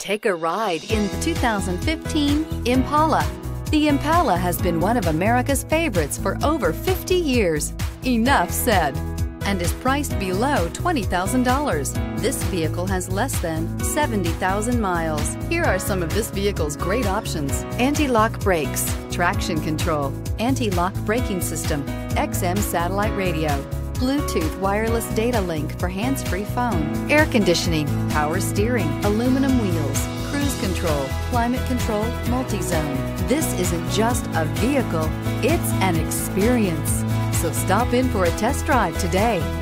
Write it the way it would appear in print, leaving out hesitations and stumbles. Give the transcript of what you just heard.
Take a ride in the 2015 Impala. The Impala has been one of America's favorites for over 50 years, enough said, and is priced below $20,000. This vehicle has less than 70,000 miles. Here are some of this vehicle's great options: anti-lock brakes, traction control, anti-lock braking system, XM satellite radio, Bluetooth wireless data link for hands-free phone, air conditioning, power steering, aluminum wheels, cruise control, climate control, multi-zone. This isn't just a vehicle, it's an experience. So stop in for a test drive today.